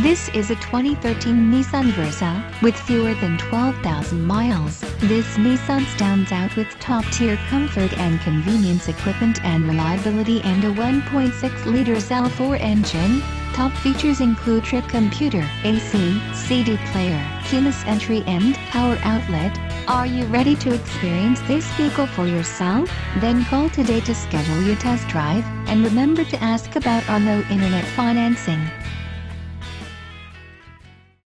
This is a 2013 Nissan Versa with fewer than 12,000 miles. This Nissan stands out with top-tier comfort and convenience, equipment and reliability, and a 1.6-liter L4 engine. Top features include trip computer, AC, CD player, keyless entry and power outlet. Are you ready to experience this vehicle for yourself? Then call today to schedule your test drive, and remember to ask about our low internet financing.